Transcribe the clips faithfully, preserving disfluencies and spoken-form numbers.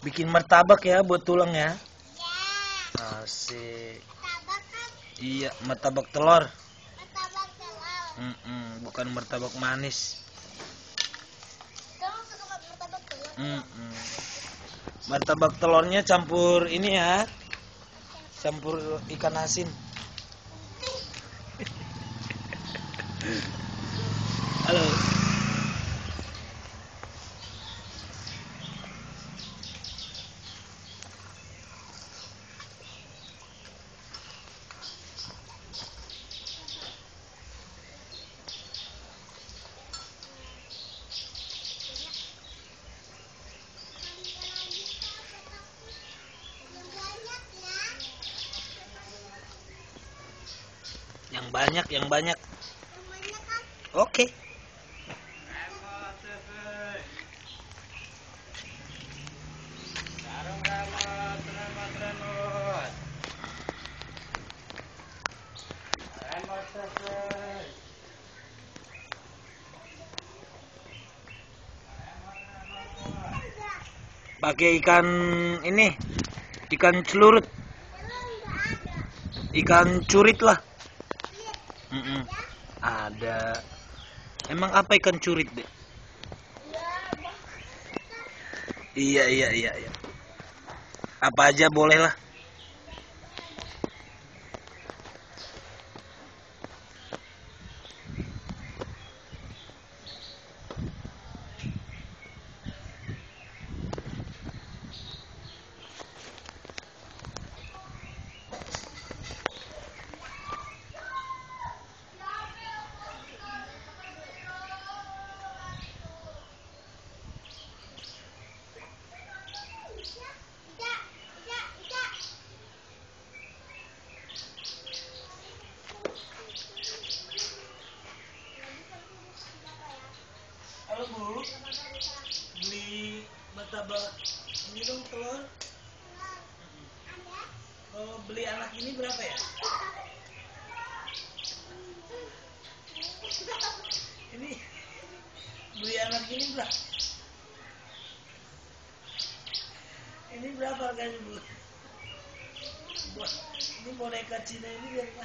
Bikin martabak ya buat tulang ya. Asik. Iya, martabak telur. Martabak telur. Mm -mm, bukan martabak manis. Kamu suka martabak telur? Mm -mm. Martabak telurnya campur ini ya. Campur ikan asin. Halo. Yang banyak, yang banyak. Oke. Okay. Pakai ikan ini, ikan celurut, ikan curit lah. Mm-mm. Ada. Emang apa ikan curit deh? Iya iya iya iya. Apa aja boleh lah. Bu, beli martabak ini dong, telur. Kalau beli anak ini berapa ya? Ini beli anak ini berapa? Ini berapa harganya, Bu? Ini boneka Cina ini berapa?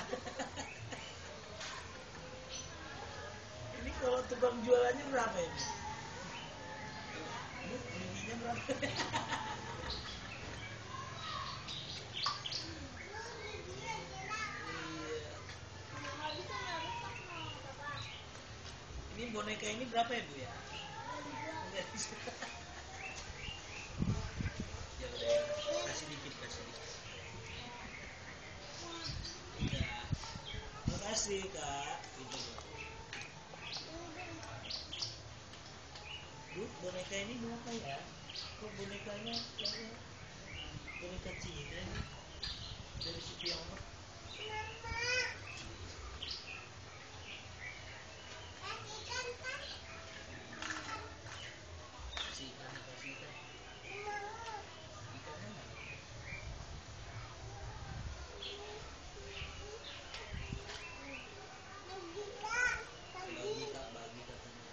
Ini kalau tukang jualannya berapa ya? Ini belinya berapa? Ini boneka ini berapa ya, Bu ya? Enggak bisa. Ya udah, kasih dikit, kasih dikit. Ya. Terima kasih, Kak. Itu Bu, boneka ini berapa ya? Kok bonekanya kayak boneka Cina ini? Dari si Tiongkok. Kasih ikan, kasih ikan. Ikan mana? Bagi tak, bagi tak teman.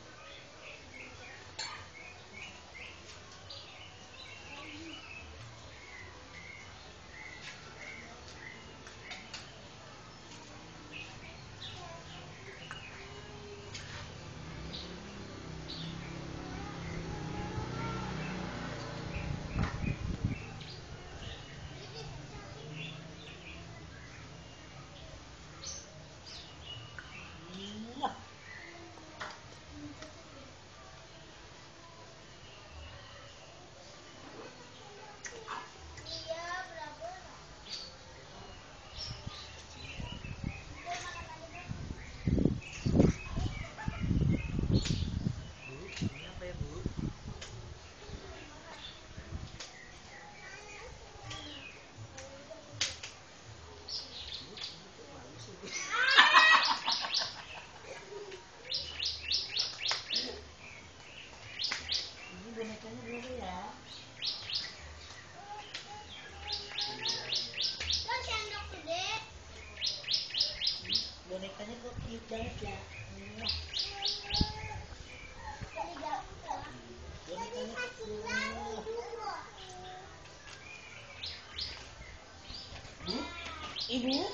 Ibu,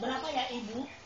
berapa ya ibu? Ibu.